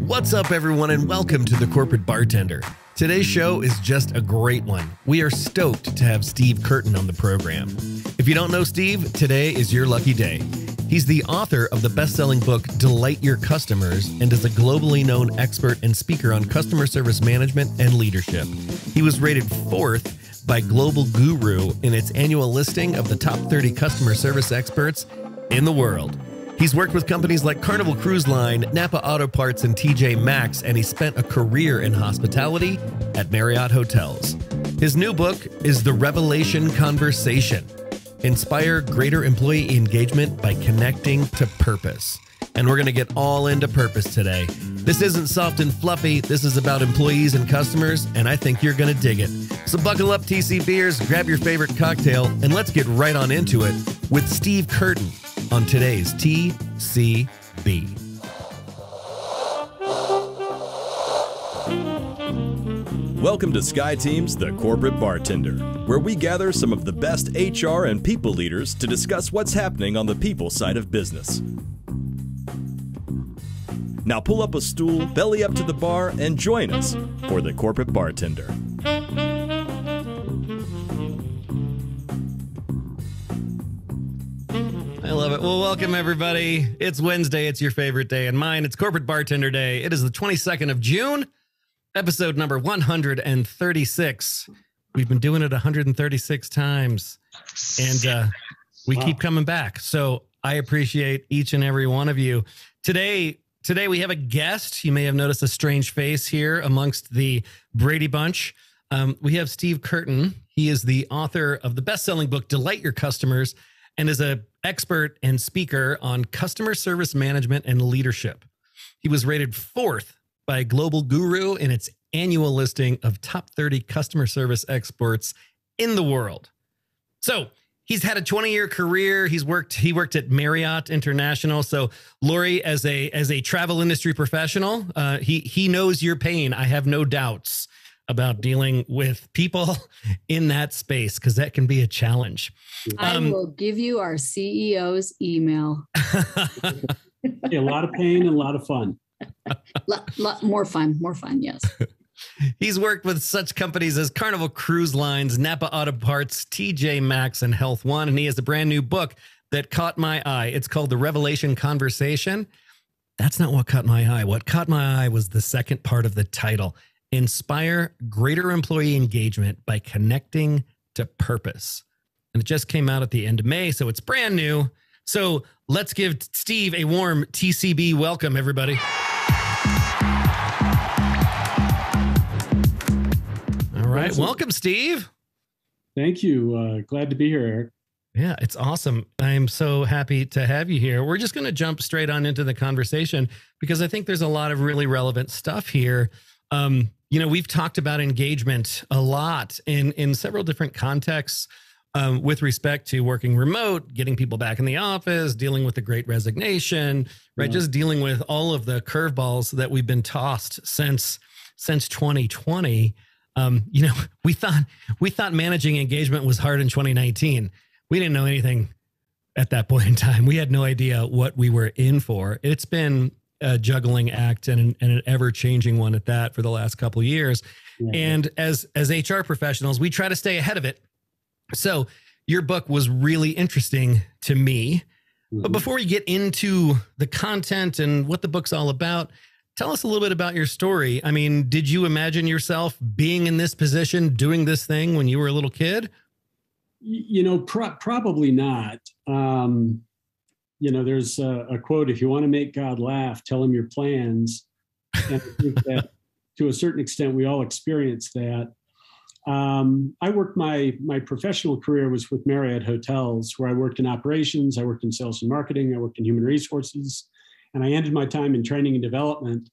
What's up, everyone, and welcome to The Corporate Bartender. Today's show is just a great one. We are stoked to have Steve Curtin on the program. If you don't know Steve, today is your lucky day. He's the author of the best-selling book, Delight Your Customers, and is a globally known expert and speaker on customer service management and leadership. He was rated 4th by Global Guru in its annual listing of the top 30 customer service experts in the world. He's worked with companies like Carnival Cruise Line, NAPA Auto Parts, and TJ Maxx, and he spent a career in hospitality at Marriott Hotels. His new book is The Revelation Conversation. Inspire greater employee engagement by connecting to purpose. And we're going to get all into purpose today. This isn't soft and fluffy. This is about employees and customers, and I think you're going to dig it. So buckle up, TC Beers, grab your favorite cocktail, and let's get right on into it with Steve Curtin on today's TCB. Welcome to Sky Teams, The Corporate Bartender, where we gather some of the best HR and people leaders to discuss what's happening on the people side of business. Now pull up a stool, belly up to the bar, and join us for The Corporate Bartender. I love it. Well, welcome everybody. It's Wednesday. It's your favorite day and mine. It's Corporate Bartender Day. It is the 22nd of June, episode number 136. We've been doing it 136 times, and we keep coming back. So I appreciate each and every one of you. Today we have a guest. You may have noticed a strange face here amongst the Brady Bunch. We have Steve Curtin. He is the author of the best-selling book, Delight Your Customers, and is an expert and speaker on customer service management and leadership. He was rated 4th by Global Guru in its annual listing of top 30 customer service experts in the world. So he's had a 20-year career. He worked at Marriott International. So Lori, as a travel industry professional, he knows your pain. I have no doubts about dealing with people in that space, because that can be a challenge. I will give you our CEO's email. A lot of pain, a lot of fun. More fun. Yes. He's worked with such companies as Carnival Cruise Lines, NAPA Auto Parts, TJ Maxx, and Health One. And he has a brand new book that caught my eye. It's called The Revelation Conversation. That's not what caught my eye. What caught my eye was the second part of the title: Inspire Greater Employee Engagement by Connecting to Purpose. And it just came out at the end of May, so it's brand new. So let's give Steve a warm TCB welcome, everybody. All right. Awesome. Welcome, Steve. Thank you. Glad to be here, Eric. Yeah, it's awesome. I am so happy to have you here. We're just going to jump straight on into the conversation because I think there's a lot of really relevant stuff here. You know, we've talked about engagement a lot in several different contexts. With respect to working remote, getting people back in the office, dealing with the great resignation, right? Yeah. Just dealing with all of the curveballs that we've been tossed since 2020. You know, we thought managing engagement was hard in 2019. We didn't know anything at that point in time. We had no idea what we were in for. It's been a juggling act and an ever-changing one at that for the last couple of years. Yeah. And as HR professionals, we try to stay ahead of it. So your book was really interesting to me, but before we get into the content and what the book's all about, tell us a little bit about your story. I mean, did you imagine yourself being in this position, doing this thing when you were a little kid? You know, probably not. You know, there's a quote, if you want to make God laugh, tell him your plans. And I think that to a certain extent, we all experience that. I worked my professional career was with Marriott Hotels, where I worked in operations, I worked in sales and marketing, I worked in human resources, and I ended my time in training and development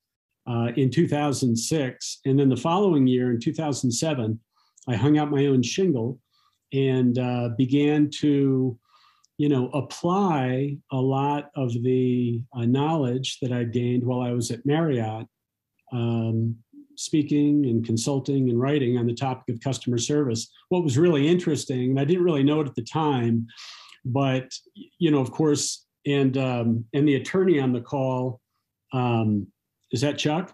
in 2006. And then the following year, in 2007, I hung out my own shingle and began to, you know, apply a lot of the knowledge that I gained while I was at Marriott. Speaking and consulting and writing on the topic of customer service. What was really interesting, and I didn't really know it at the time, but, you know, of course, and the attorney on the call Is that Chuck?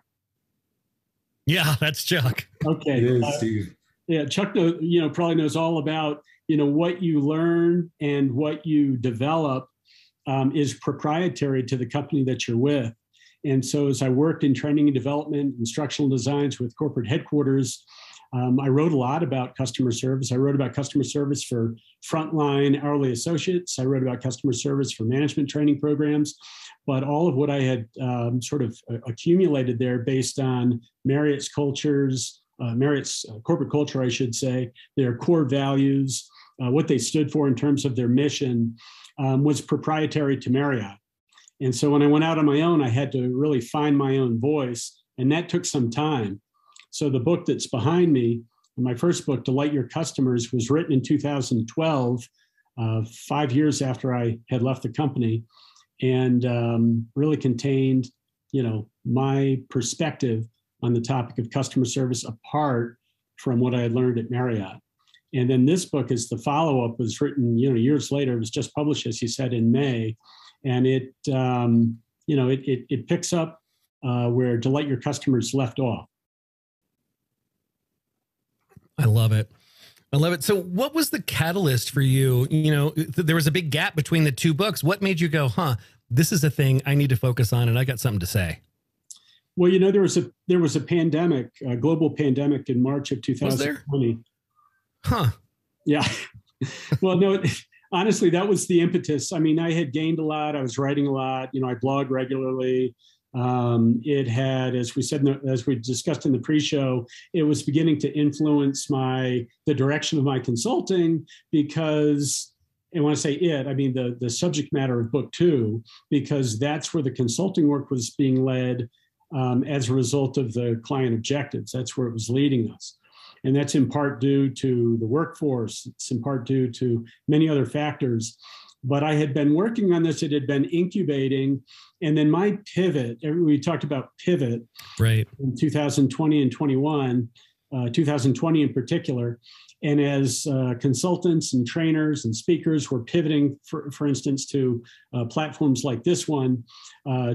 Yeah, that's Chuck. Okay. It is, Steve. Yeah, Chuck, you know, probably knows all about, you know, what you learn and what you develop is proprietary to the company that you're with. And so as I worked in training and development, instructional designs with corporate headquarters, I wrote a lot about customer service. I wrote about customer service for frontline hourly associates. I wrote about customer service for management training programs. But all of what I had sort of accumulated there based on Marriott's cultures, Marriott's corporate culture, I should say, their core values, what they stood for in terms of their mission, was proprietary to Marriott. And so when I went out on my own, I had to really find my own voice, and that took some time. So the book that's behind me, my first book, Delight Your Customers, was written in 2012, 5 years after I had left the company, and really contained, you know, my perspective on the topic of customer service apart from what I had learned at Marriott. And then this book is the follow-up, was written, you know, years later. It was just published, as you said, in May. And it, you know, it picks up where Delight Your Customers left off. I love it. I love it. So what was the catalyst for you? You know, there was a big gap between the two books. What made you go, huh, this is a thing I need to focus on, and I got something to say? Well, you know, there was a pandemic, a global pandemic in March of 2020. Was there? Huh. Yeah. Well, no, honestly, that was the impetus. I mean, I had gained a lot. I was writing a lot. You know, I blogged regularly. It had, as we said, as we discussed in the pre-show, it was beginning to influence the direction of my consulting, because, and when I say it, I mean the subject matter of book two, because that's where the consulting work was being led as a result of the client objectives. That's where it was leading us. And that's in part due to the workforce. It's in part due to many other factors. But I had been working on this. It had been incubating. And then my pivot, we talked about pivot, right, in 2020 and 21, 2020 in particular. And as consultants and trainers and speakers were pivoting, for instance, to platforms like this one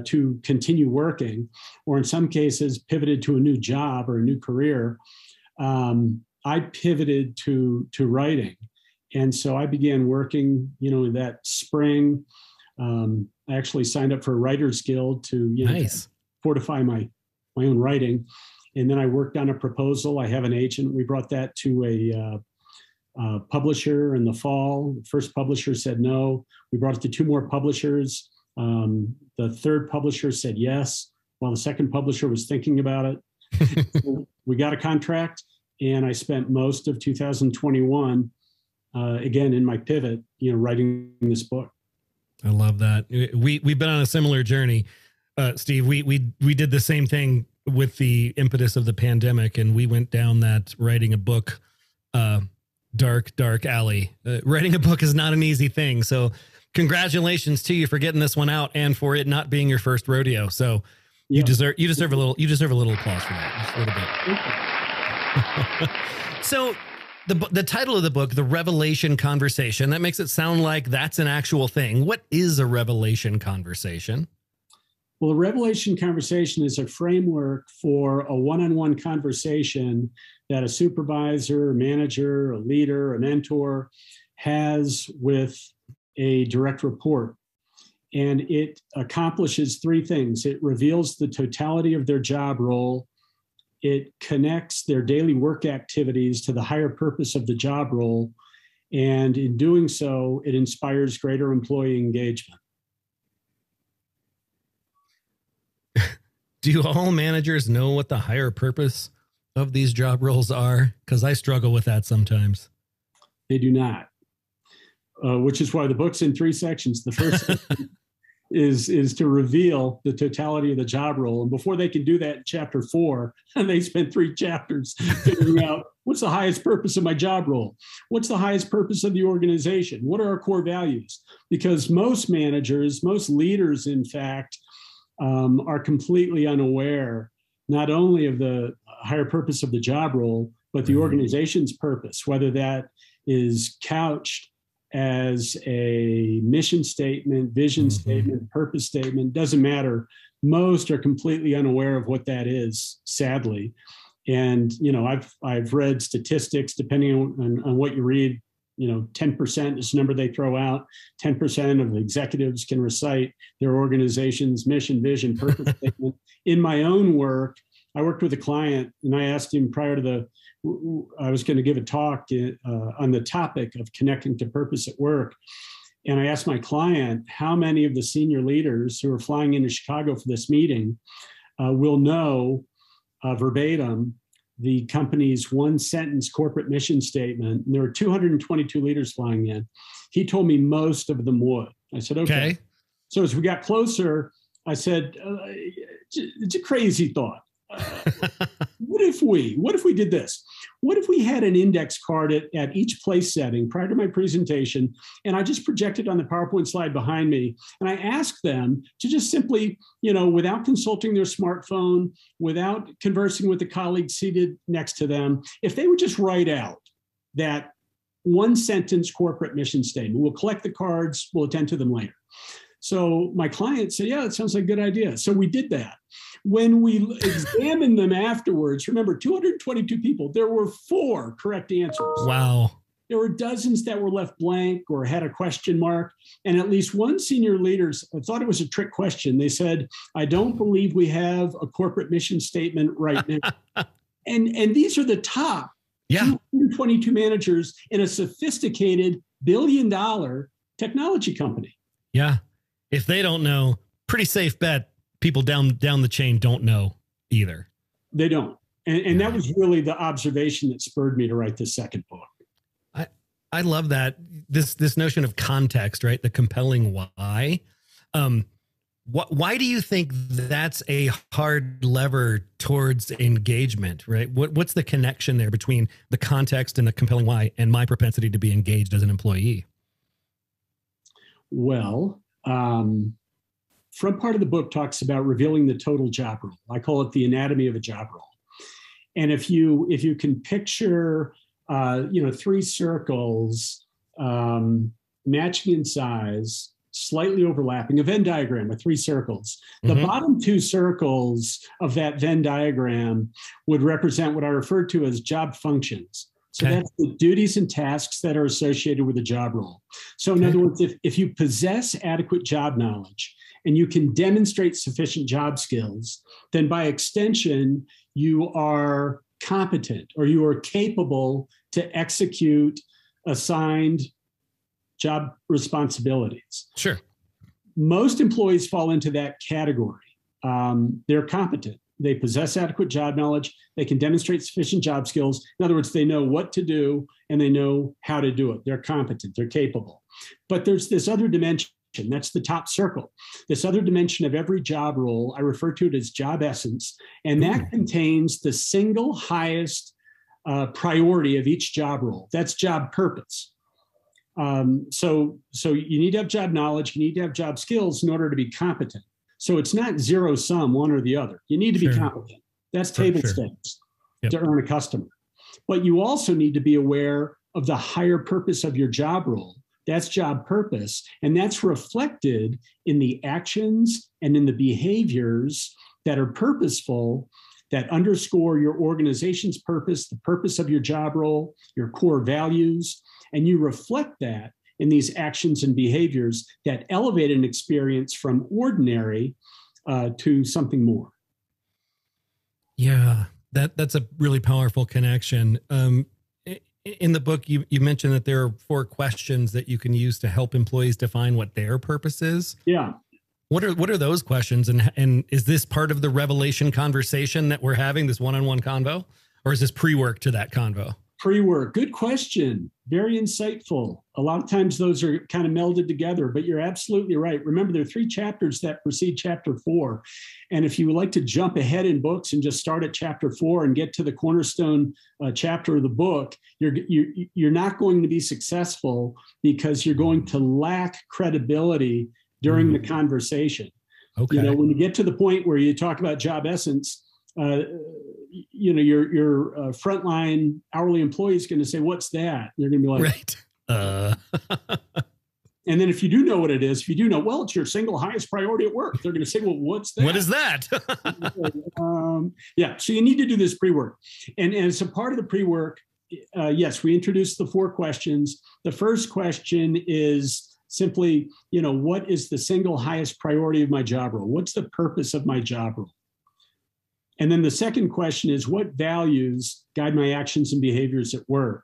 to continue working, or in some cases pivoted to a new job or a new career, I pivoted to writing. And so I began working, you know, that spring. I actually signed up for a writer's guild to, you know, nice, fortify my own writing. And then I worked on a proposal. I have an agent. We brought that to a publisher in the fall. The first publisher said no. We brought it to two more publishers. The third publisher said yes, while the second publisher was thinking about it. So we got a contract, and I spent most of 2021 again, in my pivot, you know, writing this book. I love that. We've been on a similar journey, Steve. We did the same thing with the impetus of the pandemic, and we went down that writing a book, dark alley. Writing a book is not an easy thing. So congratulations to you for getting this one out, and for it not being your first rodeo. So yeah, you deserve a little applause for that. Just a little bit. So The title of the book, The Revelation Conversation, that makes it sound like that's an actual thing. What is a revelation conversation? Well, a revelation conversation is a framework for a one-on-one conversation that a supervisor, a manager, a leader, a mentor has with a direct report. And it accomplishes three things. It reveals the totality of their job role. It connects their daily work activities to the higher purpose of the job role. And in doing so, it inspires greater employee engagement. Do all managers know what the higher purpose of these job roles are? Because I struggle with that sometimes. They do not, which is why the book's in three sections. The first section is to reveal the totality of the job role. And before they can do that in chapter 4, they spent 3 chapters figuring out, what's the highest purpose of my job role? What's the highest purpose of the organization? What are our core values? Because most managers, most leaders, in fact, are completely unaware, not only of the higher purpose of the job role, but the organization's purpose, whether that is couched as a mission statement, vision statement, purpose statement, doesn't matter. Most are completely unaware of what that is, sadly. And, you know, I've read statistics, depending on what you read, you know, 10% is the number they throw out. 10% of executives can recite their organization's mission, vision, purpose statement. In my own work, I worked with a client and I asked him prior to I was going to give a talk on the topic of connecting to purpose at work. And I asked my client how many of the senior leaders who are flying into Chicago for this meeting will know verbatim the company's one-sentence corporate mission statement. And there were 222 leaders flying in. He told me most of them would. I said, okay. So as we got closer, I said, it's a crazy thought. What if we did this? What if we had an index card at each place setting prior to my presentation, and I just projected on the PowerPoint slide behind me, and I asked them to just simply, you know, without consulting their smartphone, without conversing with the colleague seated next to them, if they would just write out that one-sentence corporate mission statement. We'll collect the cards, we'll attend to them later. So my client said, yeah, that sounds like a good idea. So we did that. When we examined them afterwards, remember, 222 people, there were 4 correct answers. Wow. There were dozens that were left blank or had a question mark. And at least one senior leader thought it was a trick question. They said, I don't believe we have a corporate mission statement right now. And these are the top 222 managers in a sophisticated billion-dollar technology company. Yeah. If they don't know, pretty safe bet people down the chain don't know either. They don't. And that was really the observation that spurred me to write this second book. I love that. This notion of context, right? The compelling why. Why do you think that's a hard lever towards engagement, right? What's the connection there between the context and the compelling why and my propensity to be engaged as an employee? Well, front part of the book talks about revealing the total job role. I call it the anatomy of a job role. And if you can picture, 3 circles matching in size, slightly overlapping, a Venn diagram with 3 circles. The bottom 2 circles of that Venn diagram would represent what I refer to as job functions. So that's the duties and tasks that are associated with a job role. So in other words, if you possess adequate job knowledge and you can demonstrate sufficient job skills, then by extension, you are competent or you are capable to execute assigned job responsibilities. Sure. Most employees fall into that category. They're competent. They possess adequate job knowledge. They can demonstrate sufficient job skills. In other words, they know what to do and they know how to do it. They're competent. They're capable. But there's this other dimension. That's the top circle. This other dimension of every job role, I refer to it as job essence. And that contains the single highest priority of each job role. That's job purpose. So you need to have job knowledge. You need to have job skills in order to be competent. So it's not zero sum, one or the other. You need to be competent. That's table stakes to earn a customer. But you also need to be aware of the higher purpose of your job role. That's job purpose. And that's reflected in the actions and in the behaviors that are purposeful, that underscore your organization's purpose, the purpose of your job role, your core values. And you reflect that in these actions and behaviors that elevate an experience from ordinary to something more. Yeah, that's a really powerful connection. In the book, you mentioned that there are 4 questions that you can use to help employees define what their purpose is. Yeah. What are those questions? And is this part of the revelation conversation that we're having, this one-on-one convo? Or is this pre-work to that convo? Pre-work. Good question. Very insightful. A lot of times those are kind of melded together, but you're absolutely right. Remember, there are 3 chapters that precede chapter 4. And if you would like to jump ahead in books and just start at chapter 4 and get to the cornerstone chapter of the book, you're not going to be successful because you're going to lack credibility during the conversation. Okay. You know, when you get to the point where you talk about job essence, your frontline hourly employee is going to say, what's that? They're going to be like, And then if you do know what it is, if you do know, well, it's your single highest priority at work. They're going to say, well, what's that? What is that? Yeah. So you need to do this pre-work. And as a part of the pre-work, yes, we introduced the four questions. The first question is simply, you know, what is the single highest priority of my job role? What's the purpose of my job role? And then the second question is, what values guide my actions and behaviors at work?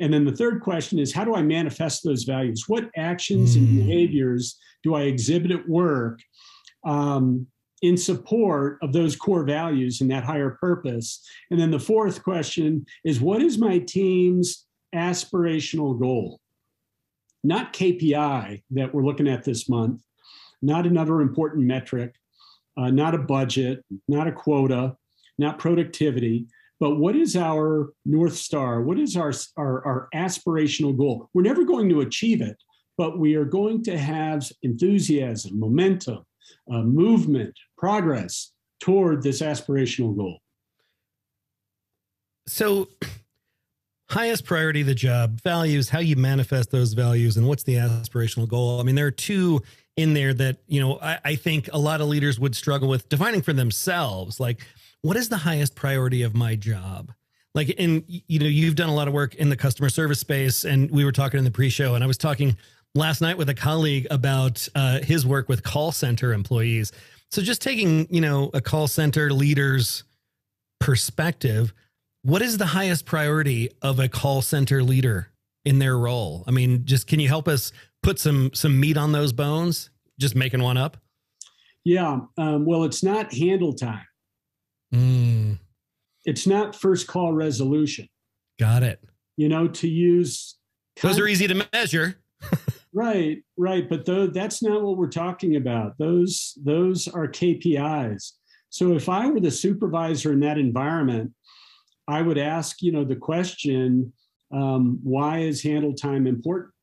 And then the third question is, how do I manifest those values? What actions and behaviors do I exhibit at work in support of those core values and that higher purpose? And then the fourth question is, what is my team's aspirational goal? Not KPI that we're looking at this month, not another important metric, not a budget, not a quota, not productivity. But what is our North Star? What is our aspirational goal? We're never going to achieve it, but we are going to have enthusiasm, momentum, movement, progress toward this aspirational goal. So highest priority of the job, values, how you manifest those values, and what's the aspirational goal? I mean, there are two in there that, you know, I think a lot of leaders would struggle with defining for themselves, like, what is the highest priority of my job? Like, and you know, you've done a lot of work in the customer service space, and we were talking in the pre-show, and I was talking last night with a colleague about his work with call center employees. So just taking, you know, a call center leader's perspective, what is the highest priority of a call center leader in their role? I mean, just, can you help us put some meat on those bones? Just making one up. Yeah. Well, it's not handle time. It's not first call resolution. Got it. You know, to use. Those are easy to measure. Right. Right. But that's not what we're talking about. Those are KPIs. So if I were the supervisor in that environment, I would ask, you know, the question, why is handle time important?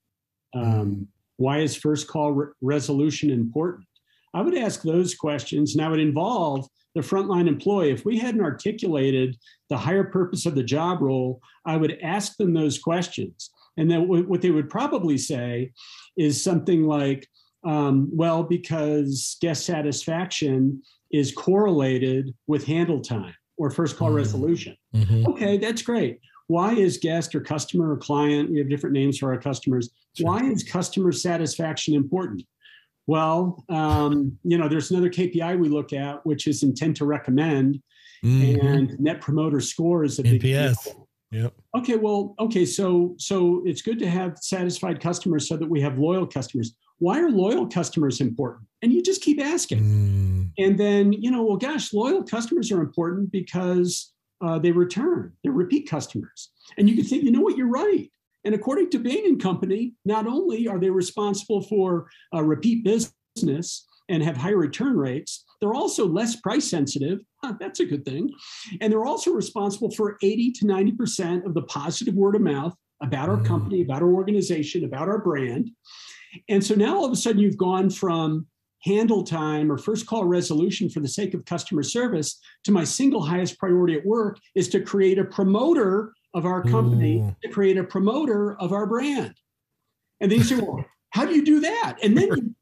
Why is first call resolution important? I would ask those questions, and I would involve the frontline employee. If we hadn't articulated the higher purpose of the job role, I would ask them those questions. And then what they would probably say is something like, well, because guest satisfaction is correlated with handle time or first call resolution. Okay, that's great. Why is guest or customer or client, we have different names for our customers, why is customer satisfaction important? Well, you know, there's another KPI we look at, which is intent to recommend, and net promoter score is a big deal. Yep. Okay. Well, okay. So it's good to have satisfied customers so that we have loyal customers. Why are loyal customers important? And you just keep asking. And then, you know, well, gosh, loyal customers are important because they return, they're repeat customers. And you can think, you know what, you're right. And according to Bain and Company, not only are they responsible for repeat business and have higher return rates, they're also less price sensitive. That's a good thing. And they're also responsible for 80 to 90% of the positive word of mouth about our company, about our organization, about our brand. And so now all of a sudden you've gone from handle time or first call resolution for the sake of customer service to my single highest priority at work is to create a promoter of our company, to create a promoter of our brand. And then you say, well, how do you do that? And then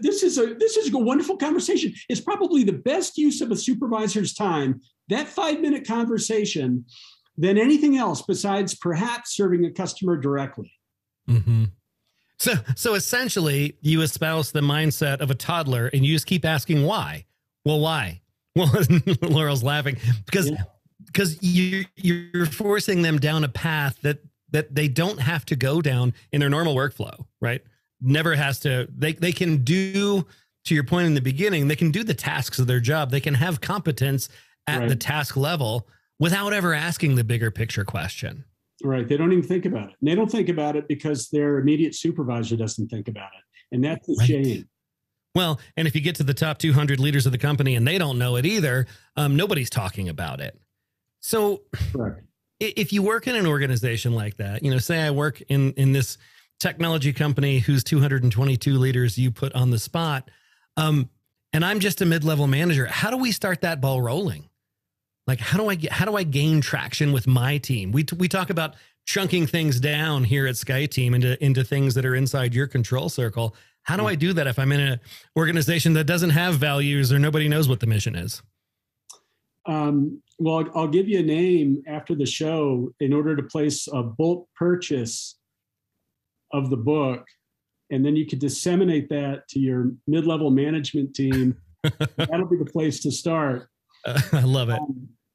this is a wonderful conversation. It's probably the best use of a supervisor's time, that 5-minute conversation, than anything else besides perhaps serving a customer directly. So essentially you espouse the mindset of a toddler and you just keep asking why. Well, why? Well, Laurel's laughing because you're forcing them down a path that they don't have to go down in their normal workflow, right? Never has to, they can do, to your point in the beginning, they can do the tasks of their job. They can have competence at the task level without ever asking the bigger picture question. Right. They don't even think about it. And they don't think about it because their immediate supervisor doesn't think about it. And that's a shame. Well, and if you get to the top 200 leaders of the company and they don't know it either, nobody's talking about it. So if you work in an organization like that, you know, say I work in this technology company whose 222 leaders you put on the spot, and I'm just a mid-level manager, how do we start that ball rolling? Like, how do I gain traction with my team? We talk about chunking things down here at Sky Team into things that are inside your control circle. How do I do that if I'm in an organization that doesn't have values or nobody knows what the mission is? Well, I'll give you a name after the show in order to place a bulk purchase of the book. And then you could disseminate that to your mid-level management team. That'll be the place to start. I love it.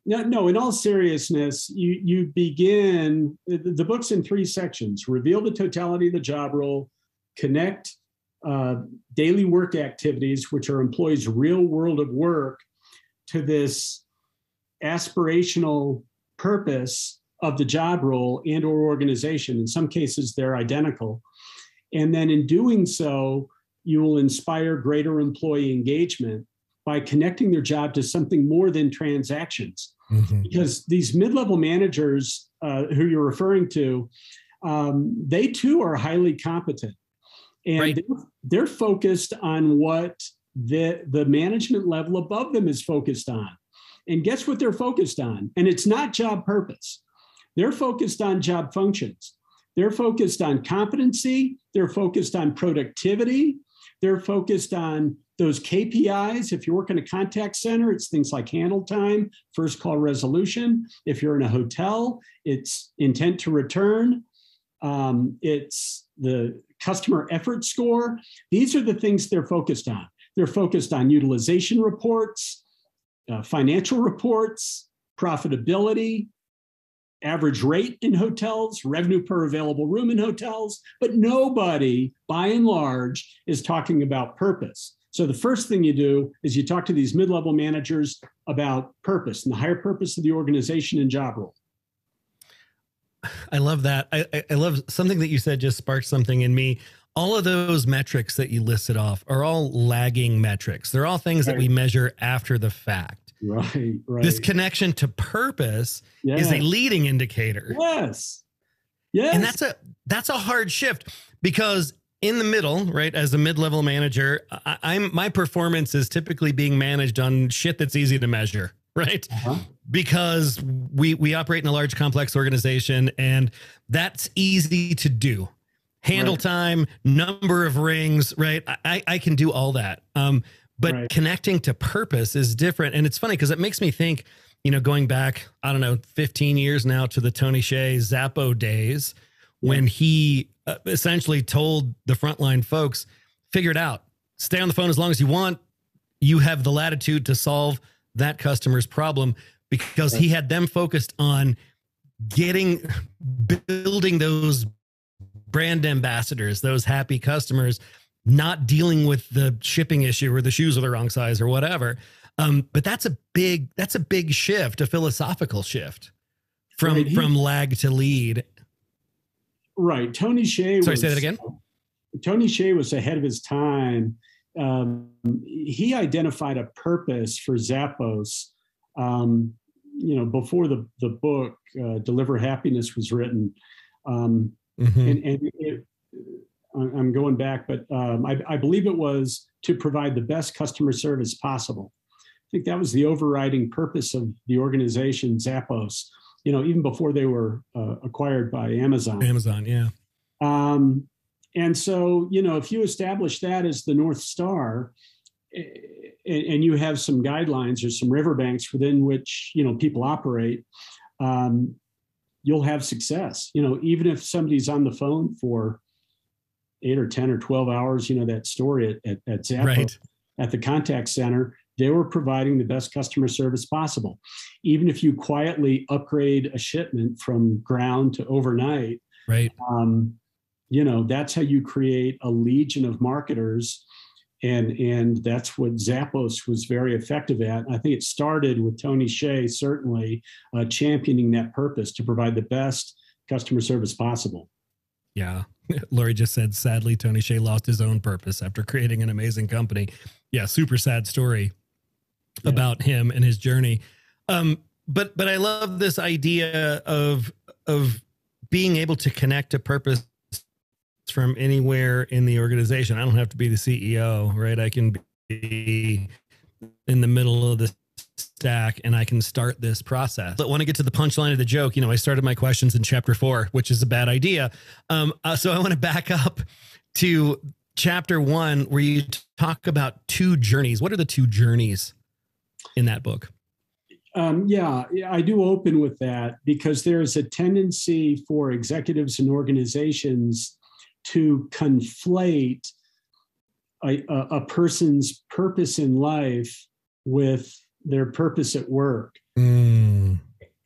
No, in all seriousness, you begin, the book's in three sections: reveal the totality of the job role, connect daily work activities, which are employees' real world of work, to this aspirational purpose of the job role and or organization. In some cases, they're identical. And then in doing so, you will inspire greater employee engagement by connecting their job to something more than transactions. Mm-hmm. Because these mid-level managers who you're referring to, they too are highly competent. And right. they're focused on what the management level above them is focused on. And guess what they're focused on? And it's not job purpose. They're focused on job functions. They're focused on competency. They're focused on productivity. They're focused on those KPIs. If you work in a contact center, it's things like handle time, first call resolution. If you're in a hotel, it's intent to return. It's the customer effort score. These are the things they're focused on. They're focused on utilization reports, financial reports, profitability, average rate in hotels, revenue per available room in hotels, but nobody, by and large, is talking about purpose. So the first thing you do is you talk to these mid-level managers about purpose and the higher purpose of the organization and job role. I love that. I love something that you said just sparked something in me. All of those metrics that you listed off are all lagging metrics. They're all things that we measure after the fact. Right. This connection to purpose is a leading indicator. Yes. And that's a hard shift, because in the middle, right, as a mid-level manager, my performance is typically being managed on shit that's easy to measure, right? Uh-huh. Because we operate in a large, complex organization, and that's easy to do. Handle time, number of rings, right? I can do all that. But connecting to purpose is different. And it's funny because it makes me think, going back, 15 years now to the Tony Hsieh Zappos days, when he essentially told the frontline folks, figure it out, stay on the phone as long as you want. You have the latitude to solve that customer's problem, because he had them focused on building those brand ambassadors, those happy customers, not dealing with the shipping issue or the shoes are the wrong size or whatever. But that's a big shift, a philosophical shift from lag to lead. Right. Tony Hsieh. Sorry, say that again. Tony Hsieh was ahead of his time. He identified a purpose for Zappos, before the book, Deliver Happiness, was written. I'm going back, but I believe it was to provide the best customer service possible. I think that was the overriding purpose of the organization, Zappos, even before they were acquired by Amazon. And so, if you establish that as the North Star, and you have some guidelines or some riverbanks within which, people operate, you'll have success. Even if somebody's on the phone for 8 or 10 or 12 hours, that story at Zappos, at the contact center, they were providing the best customer service possible. Even if you quietly upgrade a shipment from ground to overnight, that's how you create a legion of marketers. And that's what Zappos was very effective at. I think it started with Tony Hsieh, certainly championing that purpose to provide the best customer service possible. Yeah. Lori just said, sadly, Tony Hsieh lost his own purpose after creating an amazing company. Yeah. Super sad story about him and his journey. But I love this idea of being able to connect to purpose from anywhere in the organization. I don't have to be the CEO, right? I can be in the middle of the stack and I can start this process. But when I get to the punchline of the joke, you know, I started my questions in chapter 4, which is a bad idea. So I want to back up to chapter 1, where you talk about 2 journeys. What are the 2 journeys in that book? Yeah, I do open with that because there is a tendency for executives and organizations to conflate a person's purpose in life with their purpose at work. Mm.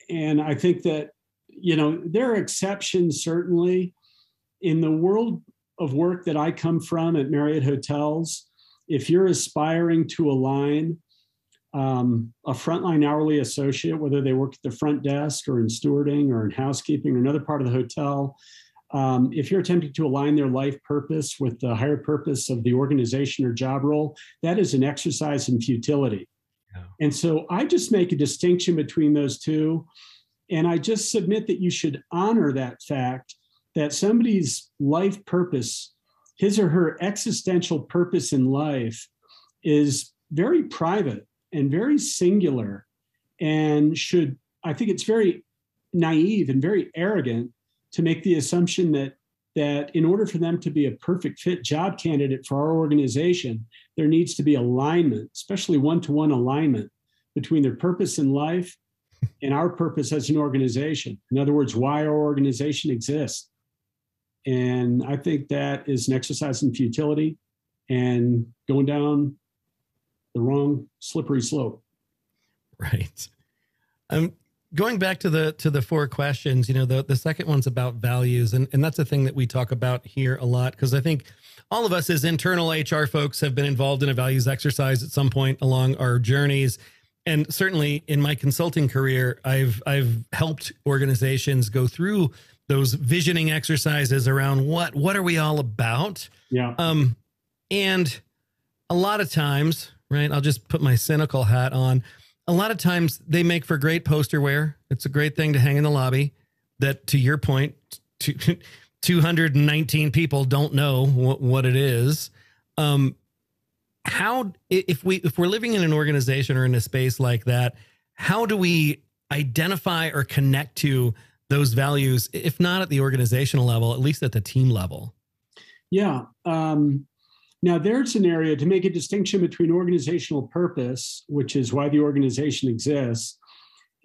And I think that, you know, there are exceptions, certainly. In the world of work that I come from at Marriott Hotels, if you're aspiring to align a frontline hourly associate, whether they work at the front desk or in stewarding or in housekeeping or another part of the hotel, if you're attempting to align their life purpose with the higher purpose of the organization or job role, that is an exercise in futility. Yeah. And so I just make a distinction between those two. And I just submit that you should honor that fact that somebody's life purpose, his or her existential purpose in life, is very private and very singular, and should, I think it's very naive and very arrogant to make the assumption that in order for them to be a perfect fit job candidate for our organization, there needs to be alignment, especially one-to-one alignment between their purpose in life and our purpose as an organization. In other words, why our organization exists. And I think that is an exercise in futility and going down the wrong slippery slope. Right. Going back to the 4 questions, you know, the second one's about values. And that's a thing that we talk about here a lot, because I think all of us as internal HR folks have been involved in a values exercise at some point along our journeys. And certainly in my consulting career, I've helped organizations go through those visioning exercises around what are we all about? Yeah. And a lot of times, right, I'll just put my cynical hat on. A lot of times they make for great poster wear. It's a great thing to hang in the lobby that, to your point, 219 people don't know what it is. How, if we're living in an organization or in a space like that, how do we identify or connect to those values, if not at the organizational level, at least at the team level? Yeah. Now there's an area to make a distinction between organizational purpose, which is why the organization exists,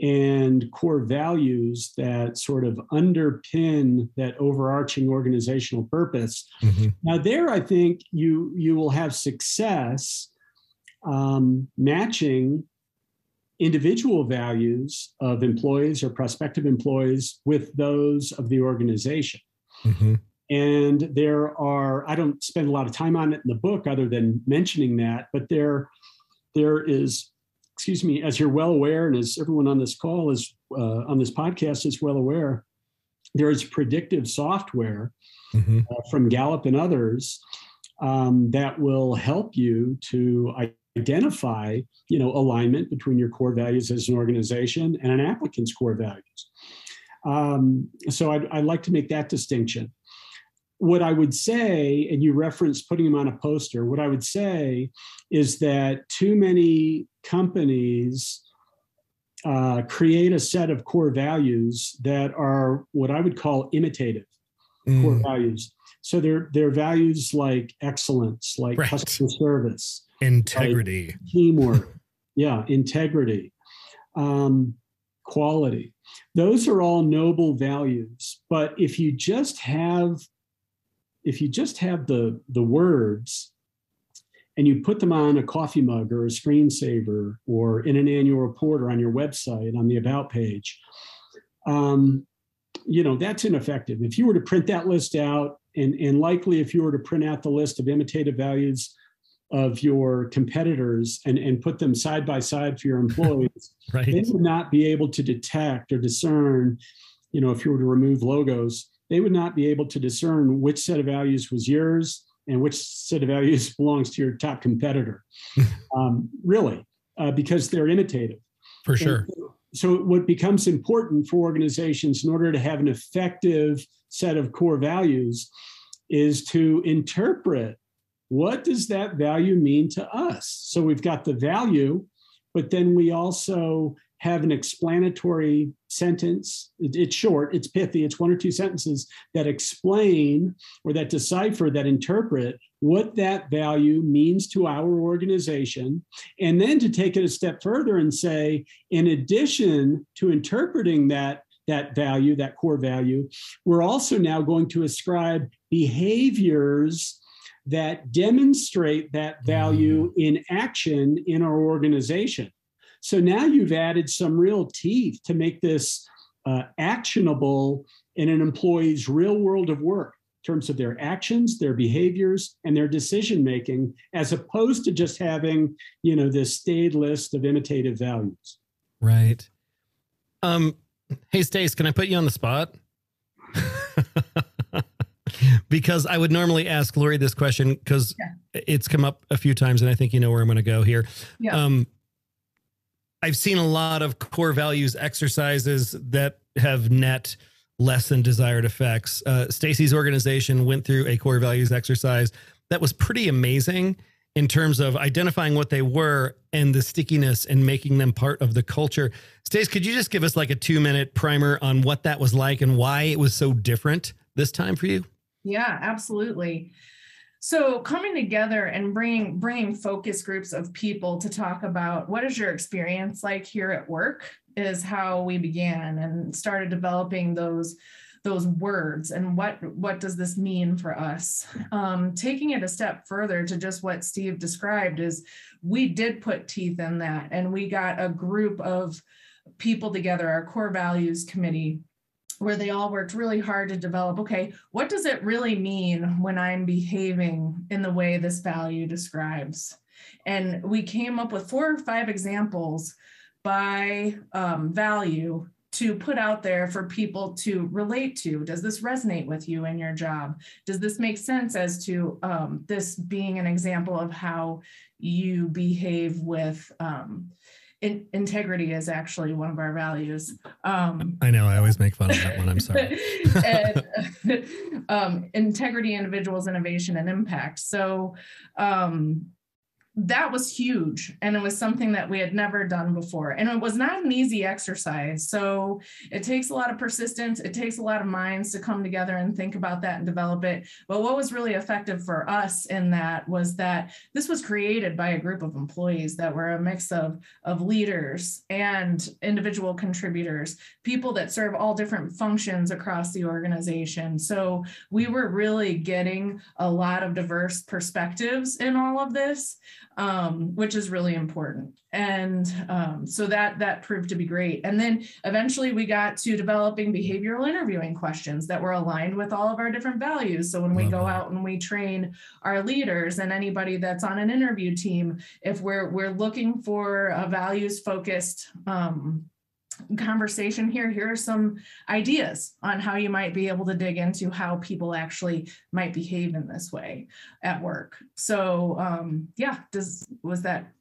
and core values that sort of underpin that overarching organizational purpose. Mm-hmm. Now there, I think you will have success matching individual values of employees or prospective employees with those of the organization. Mm-hmm. And there are, I don't spend a lot of time on it in the book other than mentioning that, but there is, excuse me, as you're well aware, and as everyone on this call is, on this podcast is well aware, there is predictive software mm-hmm. From Gallup and others that will help you to identify, you know, alignment between your core values as an organization and an applicant's core values. So I'd like to make that distinction. What I would say, and you referenced putting them on a poster, what I would say is that too many companies create a set of core values that are what I would call imitative core values. So they're values like excellence, like right. customer service, integrity, like teamwork, integrity, quality. Those are all noble values, but if you just have the words and you put them on a coffee mug or a screensaver or in an annual report or on your website, on the about page, you know, that's ineffective. If you were to print that list out, and likely if you were to print out the list of imitative values of your competitors and put them side by side for your employees, right. They would not be able to detect or discern, you know, if you were to remove logos, they would not be able to discern which set of values was yours and which set of values belongs to your top competitor, because they're imitative. For sure. So what becomes important for organizations in order to have an effective set of core values is to interpret what does that value mean to us? So we've got the value, but then we also have an explanatory sentence. It's short, it's pithy, it's one or two sentences that explain or that decipher, that interpret what that value means to our organization. And then to take it a step further and say, in addition to interpreting that value, that core value, we're also now going to ascribe behaviors that demonstrate that value in action in our organization. So now you've added some real teeth to make this actionable in an employee's real world of work in terms of their actions, their behaviors, and their decision-making, as opposed to just having, this staid list of imitative values. Right. Hey, Stace, can I put you on the spot? Because I would normally ask Lori this question because it's come up a few times and I think you know where I'm going to go here. Yeah. I've seen a lot of core values exercises that have net less than desired effects. Stacy's organization went through a core values exercise that was pretty amazing in terms of identifying what they were and the stickiness and making them part of the culture. Stace, could you just give us like a 2-minute primer on what that was like and why it was so different this time for you? Yeah, absolutely. So coming together and bringing focus groups of people to talk about what is your experience like here at work is how we began and started developing those words and what does this mean for us? Taking it a step further to just what Steve described is we did put teeth in that, and we got a group of people together, our core values committee, where they all worked really hard to develop, okay, what does it really mean when I'm behaving in the way this value describes? And we came up with 4 or 5 examples by value to put out there for people to relate to. Does this resonate with you in your job? Does this make sense as to this being an example of how you behave with integrity is actually one of our values. I know, I always make fun of that one, I'm sorry. And, integrity, individuals, innovation, and impact. So that was huge. And it was something that we had never done before. And it was not an easy exercise. So it takes a lot of persistence. It takes a lot of minds to come together and think about that and develop it. But what was really effective for us in that was that this was created by a group of employees that were a mix of leaders and individual contributors, people that serve all different functions across the organization. So we were really getting a lot of diverse perspectives in all of this. Which is really important. And so that proved to be great. And then eventually we got to developing behavioral interviewing questions that were aligned with all of our different values. So when we go out and we train our leaders and anybody that's on an interview team, if we're looking for a values-focused conversation, here are some ideas on how you might be able to dig into how people actually might behave in this way at work. So was that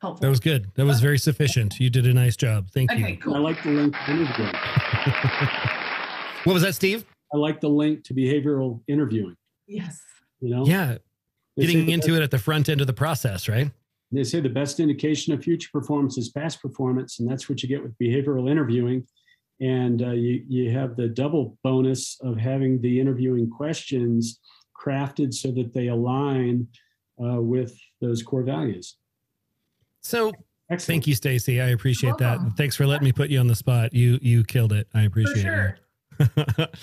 helpful? That was good. That was very sufficient. You did a nice job. Thank you. Okay, cool. I like the link to interviewing. What was that, Steve? I like the link to behavioral interviewing. Yes. Yeah. Getting into it at the front end of the process, right? They say the best indication of future performance is past performance, and that's what you get with behavioral interviewing. And you have the double bonus of having the interviewing questions crafted so that they align with those core values. So excellent. Thank you, Stacy. I appreciate that. Thanks for letting me put you on the spot. You killed it. I appreciate it.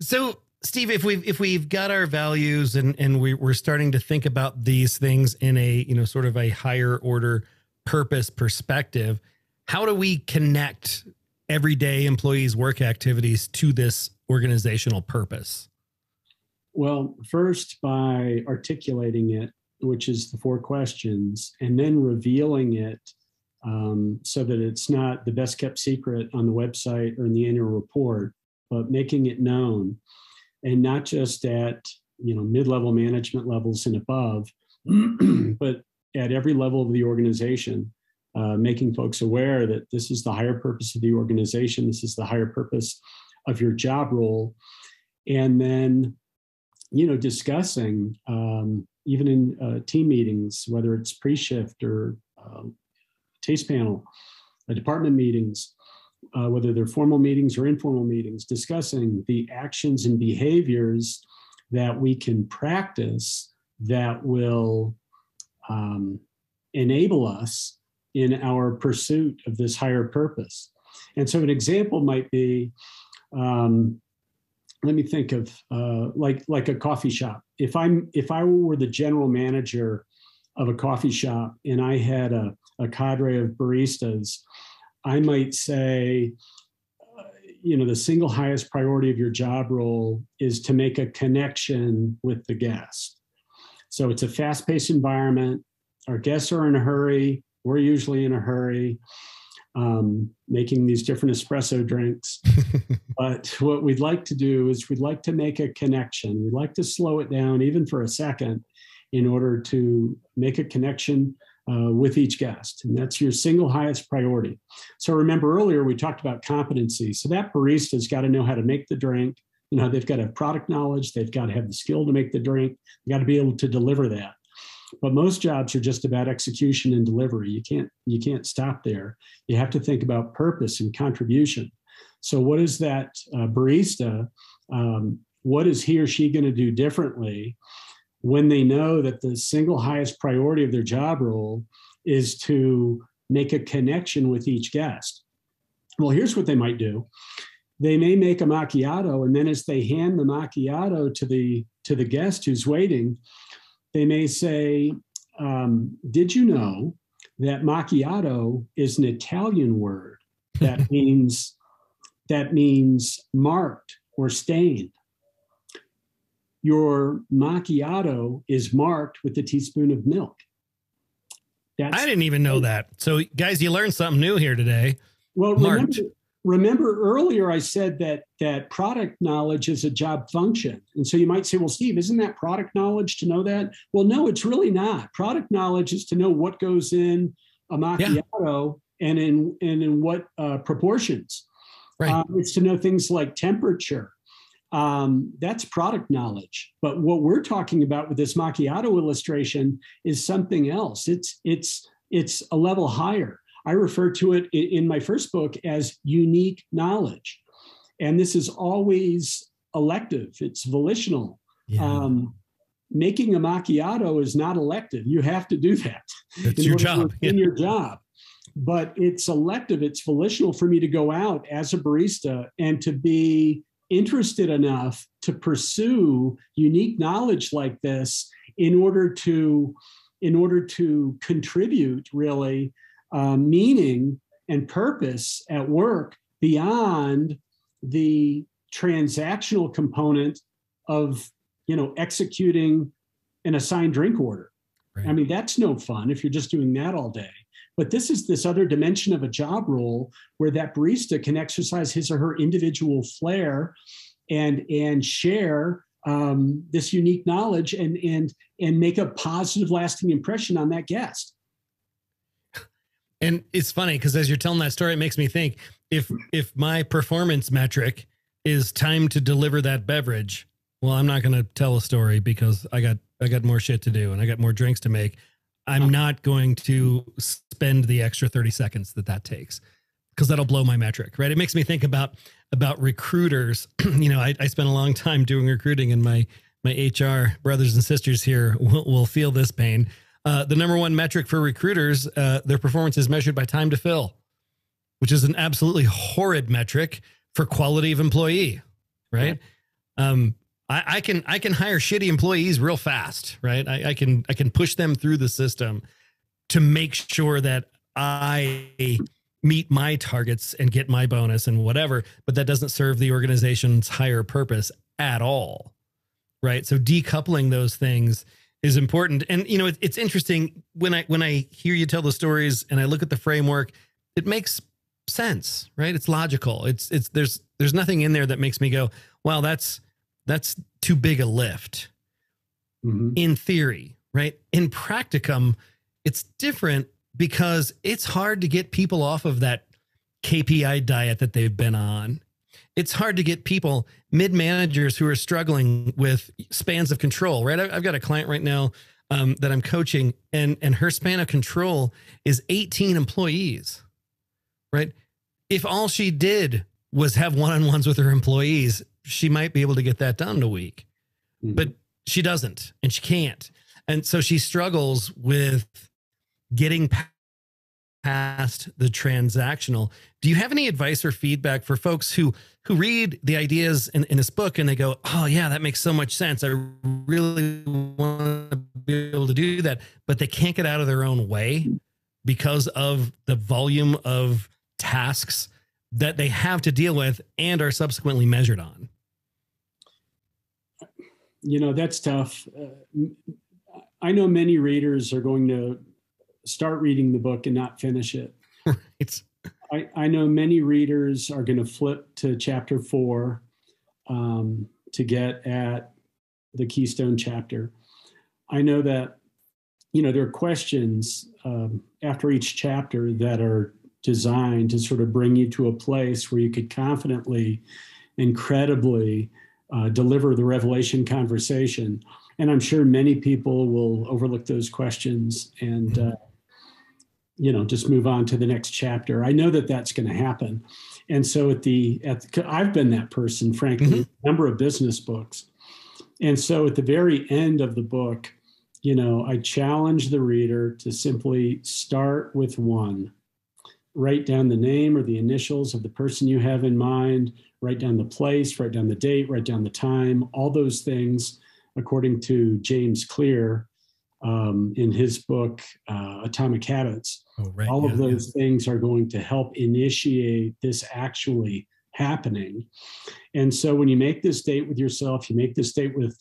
So Steve, if we've got our values and we're starting to think about these things in a, sort of a higher order purpose perspective, how do we connect everyday employees' work activities to this organizational purpose? Well, first by articulating it, which is the 4 questions, and then revealing it so that it's not the best kept secret on the website or in the annual report, but making it known. And not just at mid-level management levels and above, but at every level of the organization, making folks aware that this is the higher purpose of the organization, this is the higher purpose of your job role. And then discussing, even in team meetings, whether it's pre-shift or taste panel, department meetings, whether they're formal meetings or informal meetings, discussing the actions and behaviors that we can practice that will enable us in our pursuit of this higher purpose. And so an example might be, let me think of like a coffee shop. If I were the general manager of a coffee shop and I had a cadre of baristas, I might say, you know, the single highest priority of your job role is to make a connection with the guest. So it's a fast-paced environment. Our guests are in a hurry. We're usually in a hurry, making these different espresso drinks. But what we'd like to do is we'd like to make a connection. We'd like to slow it down even for a second in order to make a connection with each guest. And that's your single highest priority. So remember earlier, we talked about competency. So that barista's got to know how to make the drink. You know, they've got to have product knowledge. They've got to have the skill to make the drink. They've got to be able to deliver that. But most jobs are just about execution and delivery. You can't stop there. You have to think about purpose and contribution. So what is that barista, what is he or she going to do differently when they know that the single highest priority of their job role is to make a connection with each guest? Well, here's what they might do. They may make a macchiato, and then as they hand the macchiato to the guest who's waiting, they may say, did you know that macchiato is an Italian word that means marked or stained? Your macchiato is marked with a teaspoon of milk. That's, I didn't even know that. So guys, you learned something new here today. Well, remember earlier I said that product knowledge is a job function. And so you might say, well, Steve, isn't that product knowledge to know that? Well, no, it's really not. Product knowledge is to know what goes in a macchiato and in what proportions. Right. It's to know things like temperature. That's product knowledge. But what we're talking about with this macchiato illustration is something else. It's a level higher. I refer to it in my first book as unique knowledge. And this is always elective. It's volitional. Yeah. Making a macchiato is not elective. You have to do that. That's your job. In your job. But it's elective. It's volitional for me to go out as a barista and to be interested enough to pursue unique knowledge like this in order to contribute really meaning and purpose at work beyond the transactional component of, you know, executing an assigned drink order. Right. I mean, that's no fun if you're just doing that all day. But this is this other dimension of a job role where that barista can exercise his or her individual flair and share this unique knowledge and make a positive, lasting impression on that guest. And it's funny because as you're telling that story, it makes me think if my performance metric is time to deliver that beverage, well, I'm not going to tell a story because I got more shit to do and I got more drinks to make. I'm not going to spend the extra 30 seconds that takes because that'll blow my metric, right? It makes me think about recruiters. You know, I spent a long time doing recruiting, and my HR brothers and sisters here will feel this pain. The number one metric for recruiters, their performance is measured by time to fill, which is an absolutely horrid metric for quality of employee, right? Yeah. I can hire shitty employees real fast, right? I can push them through the system to make sure that I meet my targets and get my bonus and whatever, but that doesn't serve the organization's higher purpose at all, right? So decoupling those things is important. And, you know, it's interesting when I hear you tell the stories and I look at the framework, it makes sense, right? It's logical. There's nothing in there that makes me go, wow, that's too big a lift. Mm-hmm. In theory, right? In practicum, it's different because it's hard to get people off of that KPI diet that they've been on. It's hard to get people, mid-managers who are struggling with spans of control, right? I've got a client right now that I'm coaching, and her span of control is 18 employees, right? If all she did was have one-on-ones with her employees, she might be able to get that done in a week, but she doesn't, and she can't. And so she struggles with getting past the transactional. Do you have any advice or feedback for folks who read the ideas in this book and they go, oh yeah, that makes so much sense. I really want to be able to do that, but they can't get out of their own way because of the volume of tasks that they have to deal with and are subsequently measured on? You know, that's tough. I know many readers are going to start reading the book and not finish it. Right. I know many readers are going to flip to chapter 4 to get at the Keystone chapter. I know that, you know, there are questions after each chapter that are designed to sort of bring you to a place where you could confidently, incredibly deliver the revelation conversation. And I'm sure many people will overlook those questions and you know, just move on to the next chapter. I know that that's going to happen. And so at the I've been that person, frankly, a number of business books. And so at the very end of the book, you know, I challenge the reader to simply start with one. Write down the name or the initials of the person you have in mind, write down the place, write down the date, write down the time, all those things, according to James Clear, in his book, Atomic Habits. Oh, right. All of those things are going to help initiate this actually happening. And so when you make this date with yourself, you make this date with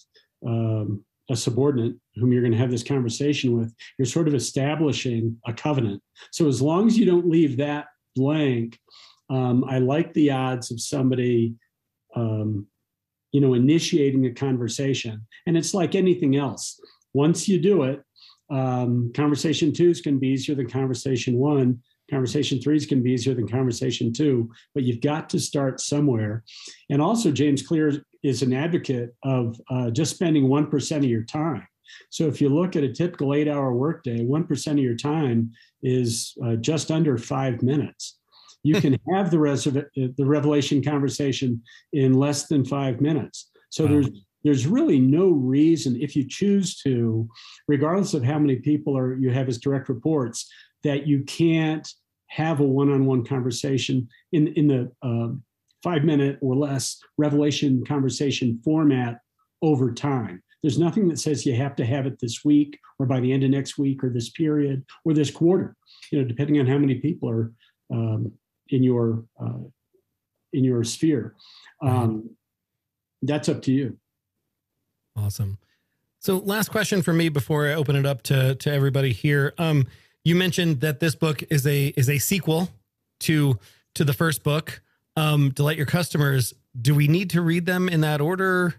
a subordinate whom you're going to have this conversation with, you're sort of establishing a covenant. So as long as you don't leave that blank, I like the odds of somebody you know, initiating a conversation. And it's like anything else. Once you do it, conversation 2 is going to be easier than conversation 1. Conversation 3 is going to be easier than conversation 2, but you've got to start somewhere. And also James Clear is an advocate of just spending 1% of your time. So if you look at a typical 8-hour workday, 1% of your time is just under 5 minutes. You can have the revelation conversation in less than 5 minutes. So there's really no reason, if you choose to, regardless of how many people are you have as direct reports, that you can't have a one-on-one conversation in the 5-minute or less revelation conversation format over time. There's nothing that says you have to have it this week or by the end of next week or this period or this quarter, you know, depending on how many people are in your sphere. That's up to you. Awesome. So last question for me before I open it up to everybody here. You mentioned that this book is a sequel to the first book, Delight Your Customers. Do we need to read them in that order?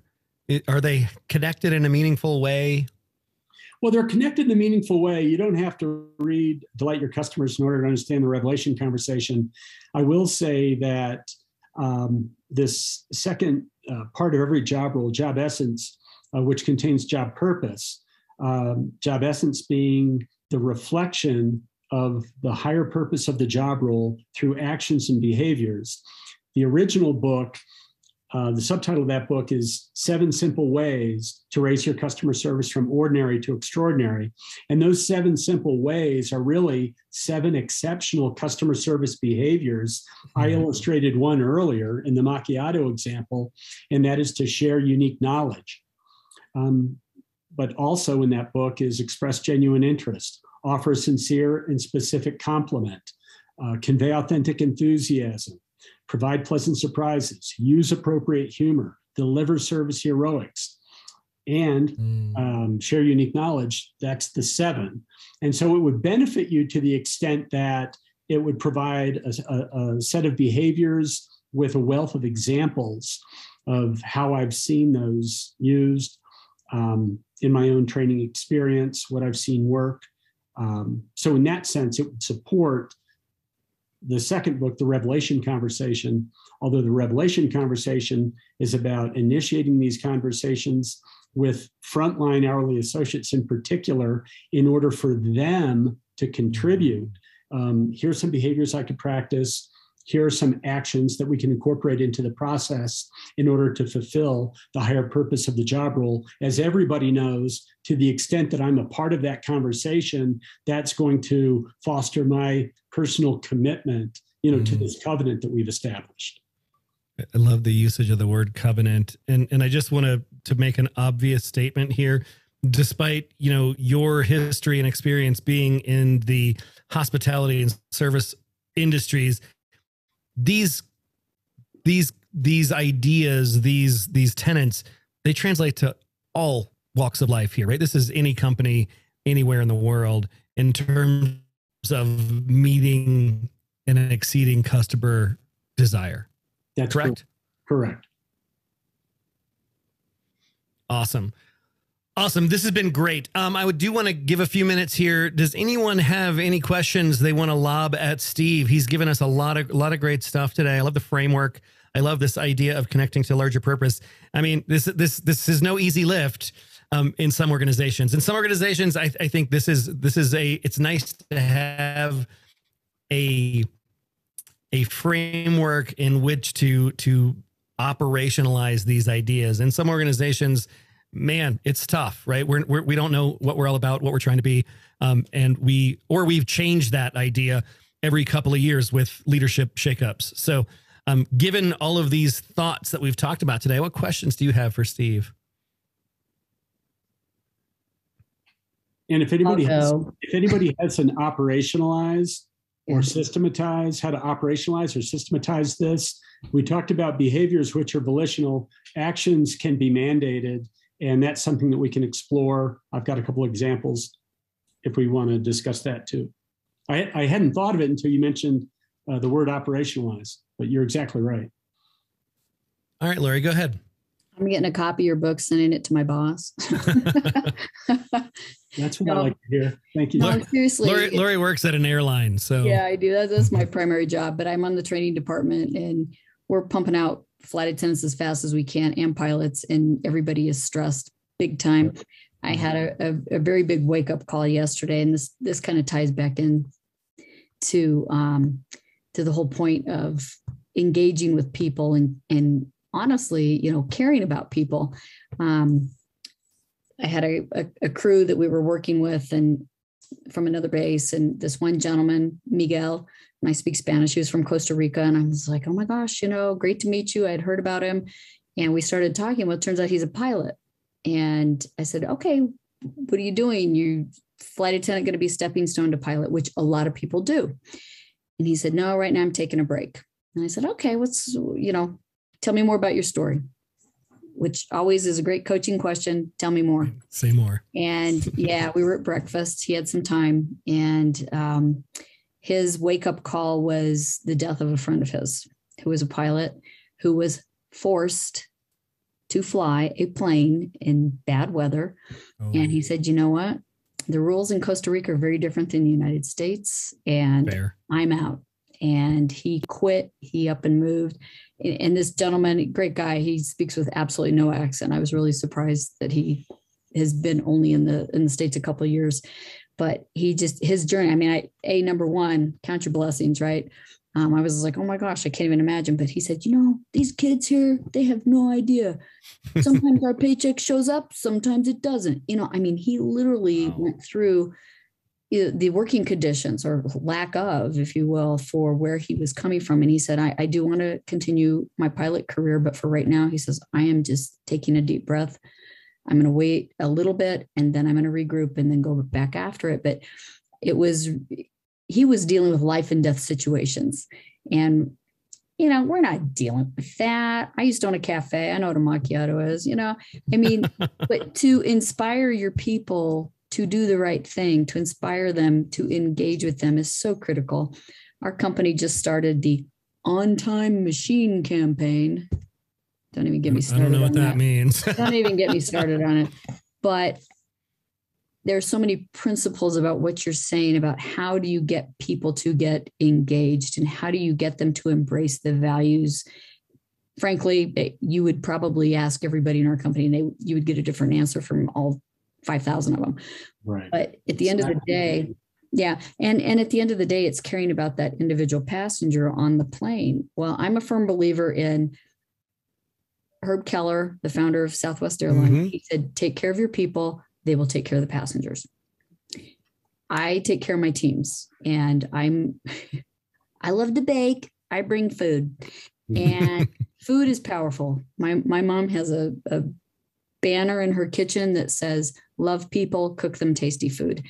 Are they connected in a meaningful way? Well, they're connected in a meaningful way. You don't have to read Delight Your Customers in order to understand the revelation conversation. I will say that this second part of every job role, job essence, which contains job purpose, job essence being the reflection of the higher purpose of the job role through actions and behaviors. The original book, the subtitle of that book is 7 Simple Ways to Raise Your Customer Service from Ordinary to Extraordinary. And those 7 simple ways are really 7 exceptional customer service behaviors. I illustrated one earlier in the macchiato example, and that is to share unique knowledge. But also in that book is express genuine interest, offer a sincere and specific compliment, convey authentic enthusiasm, provide pleasant surprises, use appropriate humor, deliver service heroics, and share unique knowledge. That's the 7. And so it would benefit you to the extent that it would provide a set of behaviors with a wealth of examples of how I've seen those used in my own training experience, what I've seen work. So in that sense, it would support the second book, The Revelation Conversation, although The Revelation Conversation is about initiating these conversations, with frontline hourly associates in particular, in order for them to contribute. Here's some behaviors I could practice. Here are some actions that we can incorporate into the process in order to fulfill the higher purpose of the job role. As everybody knows, to the extent that I'm a part of that conversation, that's going to foster my personal commitment, to this covenant that we've established. I love the usage of the word covenant. And I just want to make an obvious statement here. Despite, your history and experience being in the hospitality and service industries, these ideas, these tenets, they translate to all walks of life here, right? This is any company anywhere in the world in terms of meeting and exceeding customer desire. That's correct. Correct. Awesome. Awesome. This has been great. I do want to give a few minutes here. Does anyone have any questions they want to lob at Steve? He's given us a lot of great stuff today. I love the framework. I love this idea of connecting to a larger purpose. I mean, this is no easy lift in some organizations. In some organizations, I think it's nice to have a framework in which to operationalize these ideas. In some organizations, man, it's tough, right? We don't know what we're all about, what we're trying to be. We've changed that idea every couple of years with leadership shakeups. So given all of these thoughts that we've talked about today, what questions do you have for Steve? And if anybody has an operationalize or systematize, how to operationalize or systematize this, we talked about behaviors, which are volitional. Actions can be mandated. And that's something that we can explore. I've got a couple of examples if we want to discuss that too. I hadn't thought of it until you mentioned the word operationalize, but you're exactly right. All right, Lori, go ahead. I'm getting a copy of your book, sending it to my boss. That's what I like to hear. Thank you. No, seriously. Lori works at an airline. So yeah, I do. That's my primary job, but I'm on the training department and we're pumping out flight attendants as fast as we can and pilots, and everybody is stressed big time. I had a very big wake up call yesterday, and this kind of ties back in to the whole point of engaging with people and honestly, caring about people. I had a crew that we were working with and from another base, and this one gentleman, Miguel, and I speak Spanish. He was from Costa Rica. And I was like, oh my gosh, great to meet you. I'd heard about him. And we started talking. Well, it turns out he's a pilot. And I said, okay, what are you doing? You flight attendant going to be stepping stone to pilot, which a lot of people do. And he said, no, right now I'm taking a break. And I said, okay, tell me more about your story, which always is a great coaching question. Tell me more. Say more. And yeah, we were at breakfast. He had some time, and his wake-up call was the death of a friend of his who was a pilot who was forced to fly a plane in bad weather. Oh. And he said, you know what? The rules in Costa Rica are very different than the United States, and fair. I'm out. And he quit. He up and moved. And this gentleman, great guy, he speaks with absolutely no accent. I was really surprised that he has been only in the States a couple of years, but his journey. I mean, number one, count your blessings, right? I was like, oh my gosh, I can't even imagine. But he said, these kids here, they have no idea. Sometimes our paycheck shows up, sometimes it doesn't. He literally went through the working conditions, or lack of, if you will, for where he was coming from. And he said, I do want to continue my pilot career, but for right now, he says, I am just taking a deep breath. I'm going to wait a little bit, and then I'm going to regroup and then go back after it. But he was dealing with life and death situations. And, we're not dealing with that. I used to own a cafe. I know what a macchiato is, but to inspire your people to do the right thing, to inspire them, to engage with them is so critical. Our company just started the on-time machine campaign. Don't even get me started. I don't know what that means. Don't even get me started on it. But there are so many principles about what you're saying about how do you get people to get engaged, and how do you get them to embrace the values frankly, you would probably ask everybody in our company and you would get a different answer from all 5,000 of them. Right. But at the end of the day, yeah. And at the end of the day, it's caring about that individual passenger on the plane. Well, I'm a firm believer in Herb Kelleher, the founder of Southwest Airlines. Mm-hmm. He said, take care of your people. They will take care of the passengers. I take care of my teams, and I love to bake. I bring food, and food is powerful. My mom has a banner in her kitchen that says, love people, cook them tasty food.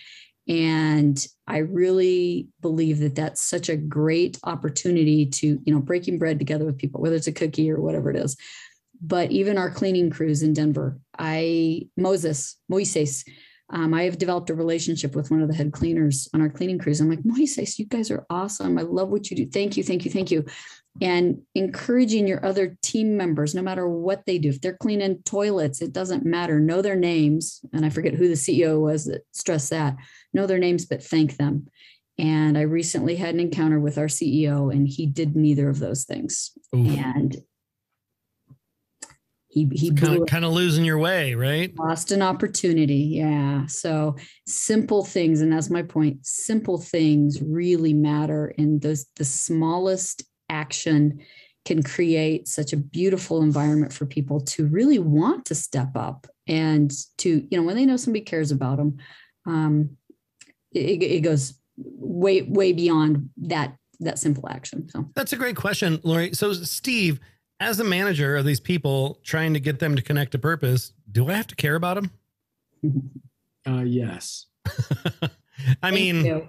And I really believe that that's such a great opportunity to, breaking bread together with people, whether it's a cookie or whatever it is. But even our cleaning crews in Denver, Moises, I have developed a relationship with one of the head cleaners on our cleaning crews. I'm like, Moises, you guys are awesome. I love what you do. Thank you. Thank you. Thank you. And encouraging your other team members, no matter what they do, if they're cleaning toilets, it doesn't matter. Know their names. And I forget who the CEO was that stressed that. Know their names, but thank them. And I recently had an encounter with our CEO, and he did neither of those things. Ooh. And he kind of losing your way, right? Lost an opportunity. Yeah. So simple things. And that's my point. Simple things really matter. And the smallest action can create such a beautiful environment for people to really want to step up and to, when they know somebody cares about them, it goes way, way beyond that simple action. So that's a great question, Lori. So Steve, as a manager of these people, trying to get them to connect to purpose, do I have to care about them? Yes. I mean,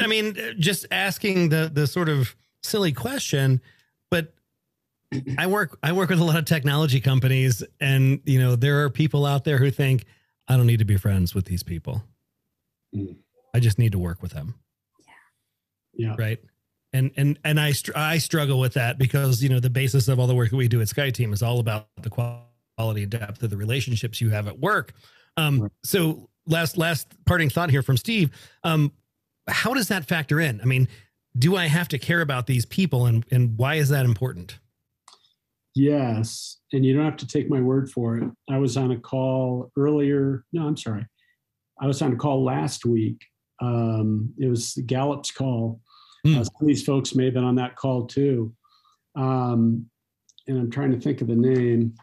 I mean, just asking the sort of silly question, but I work with a lot of technology companies, and there are people out there who think I don't need to be friends with these people. Mm. I just need to work with them. Yeah. Yeah. Right. And I struggle with that because, the basis of all the work that we do at Sky Team is all about the quality and depth of the relationships you have at work. So last parting thought here from Steve. How does that factor in? I mean, do I have to care about these people, and why is that important? Yes. And you don't have to take my word for it. I was on a call earlier. No, I'm sorry. I was on a call last week. It was Gallup's call. Some of these folks may have been on that call too. And I'm trying to think of the name.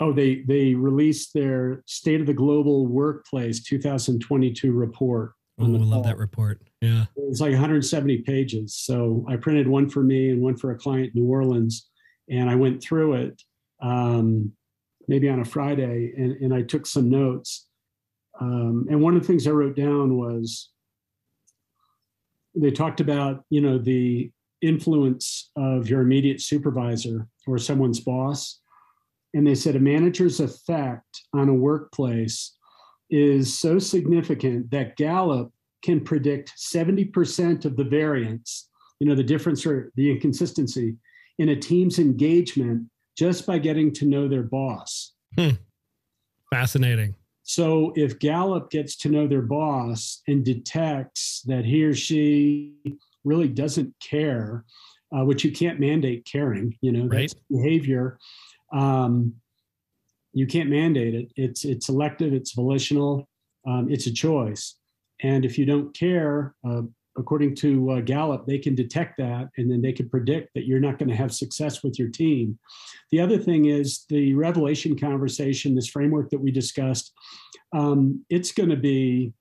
Oh, they released their State of the Global Workplace 2022 report. Oh, I love that report. Yeah. It was like 170 pages. So I printed one for me and one for a client in New Orleans. And I went through it maybe on a Friday, and I took some notes. And one of the things I wrote down was, they talked about, the influence of your immediate supervisor or someone's boss. And they said a manager's effect on a workplace is so significant that Gallup can predict 70% of the variance, the difference or the inconsistency in a team's engagement just by getting to know their boss. Hmm. Fascinating. So if Gallup gets to know their boss and detects that he or she really doesn't care, which you can't mandate caring, right. That's behavior. You can't mandate it. It's elective, it's volitional, it's a choice. And if you don't care, according to Gallup, they can detect that, and then they can predict that you're not going to have success with your team. The other thing is the revelation conversation, this framework that we discussed, it's going to be,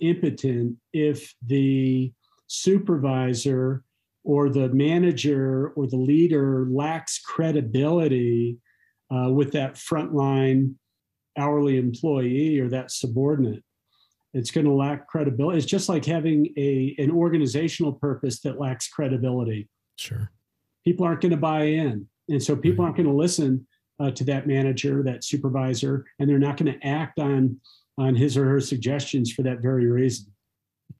impotent if the supervisor or the manager or the leader lacks credibility with that frontline hourly employee or that subordinate. It's going to lack credibility. It's just like having an organizational purpose that lacks credibility. Sure. People aren't going to buy in. And so people aren't going to listen to that manager, that supervisor, and they're not going to act on his or her suggestions for that very reason.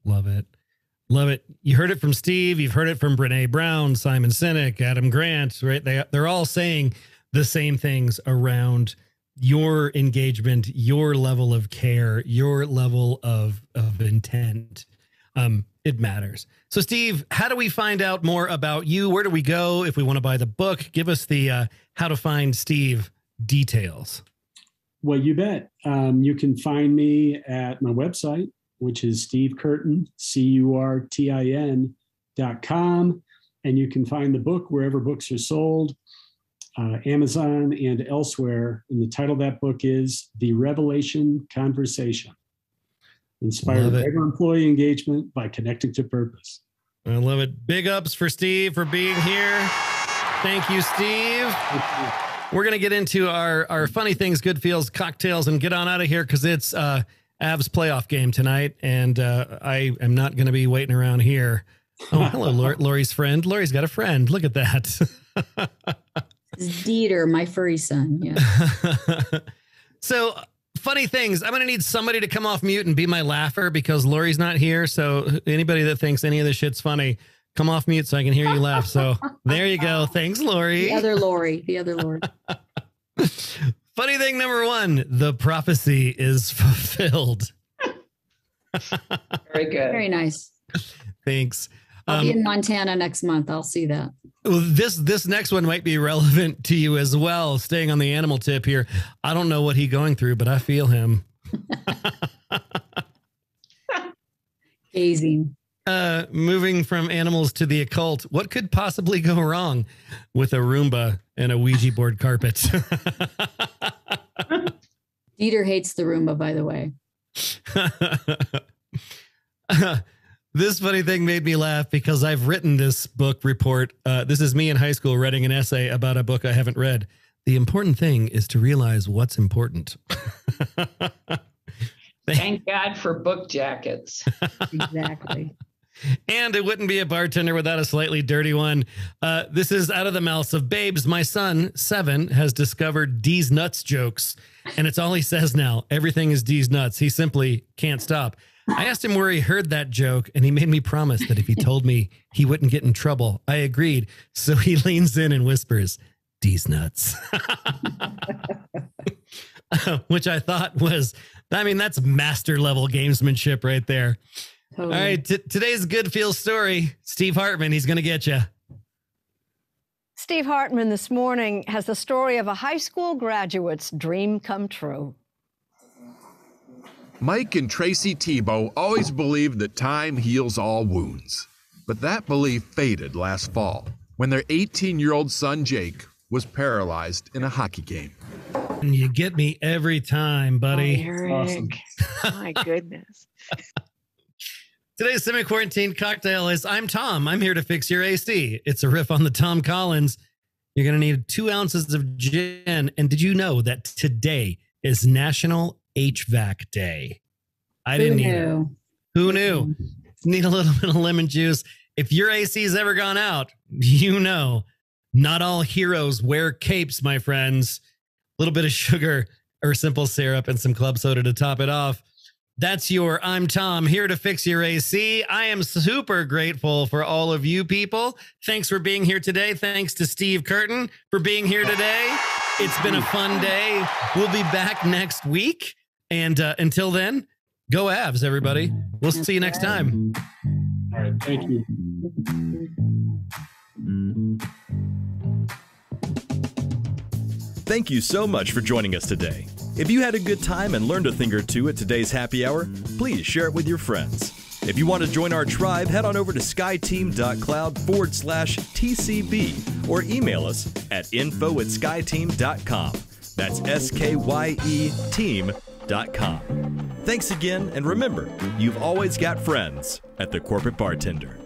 Love it. Love it. You heard it from Steve. You've heard it from Brene Brown, Simon Sinek, Adam Grant, right? They're all saying the same things around your engagement, your level of care, your level of intent. it matters. So, Steve, how do we find out more about you? Where do we go if we want to buy the book? Give us the how to find Steve details. Well, you bet. You can find me at my website, which is stevecurtin.com. And you can find the book wherever books are sold, Amazon and elsewhere. And the title of that book is The Revelation Conversation. Inspired better employee engagement by connecting to purpose. I love it. Big ups for Steve for being here. Thank you, Steve. Thank you. We're going to get into our funny things, good feels, cocktails, and get on out of here because it's Avs playoff game tonight. And I am not going to be waiting around here. Oh, hello, Lori's friend. Lori's got a friend. Look at that. Dieter, my furry son. Yeah. So funny things. I'm going to need somebody to come off mute and be my laugher because Lori's not here. So anybody that thinks any of this shit's funny, come off mute so I can hear you laugh. So there you go. Thanks, Lori. The other Lori. Funny thing number one, the prophecy is fulfilled. Very good. Very nice. Thanks. I'll be in Montana next month. I'll see that. This next one might be relevant to you as well. Staying on the animal tip here. I don't know what he's going through, but I feel him. Amazing. Moving from animals to the occult, what could possibly go wrong with a Roomba and a Ouija board carpet? Dieter hates the Roomba, by the way. This funny thing made me laugh because I've written this book report. This is me in high school writing an essay about a book I haven't read. The important thing is to realize what's important. Thank God for book jackets. Exactly. And it wouldn't be a bartender without a slightly dirty one. This is out of the mouths of babes. My son, 7, has discovered D's nuts jokes. And it's all he says now. Everything is D's nuts. He simply can't stop. I asked him where he heard that joke, and he made me promise that if he told me, he wouldn't get in trouble. I agreed. So he leans in and whispers, D's nuts. Which I thought was... I mean, that's master level gamesmanship right there. Totally. All right. Today's good feel story, Steve Hartman. He's going to get you. Steve Hartman this morning has the story of a high school graduate's dream come true. Mike and Tracy Tebow always believed that time heals all wounds. But that belief faded last fall when their 18-year-old son, Jake, was paralyzed in a hockey game. You get me every time, buddy. Oh, awesome. My goodness. Today's semi-quarantine cocktail is I'm Tom. I'm here to fix your AC. It's a riff on the Tom Collins. You're going to need 2 ounces of gin. And did you know that today is National HVAC Day? I didn't either. Who knew? Need a little bit of lemon juice. If your AC's ever gone out, you know, not all heroes wear capes, my friends. A little bit of sugar or simple syrup and some club soda to top it off. That's your I'm Tom, here to fix your AC. I am super grateful for all of you people. Thanks for being here today. Thanks to Steve Curtin for being here today. It's been a fun day. We'll be back next week. And until then, go Avs, everybody. We'll see you next time. All right. Thank you. Thank you so much for joining us today. If you had a good time and learned a thing or two at today's happy hour, please share it with your friends. If you want to join our tribe, head on over to skyteam.cloud/TCB or email us at info@skyteam.com. That's SKYE team.com. Thanks again, and remember, you've always got friends at The Corporate Bartender.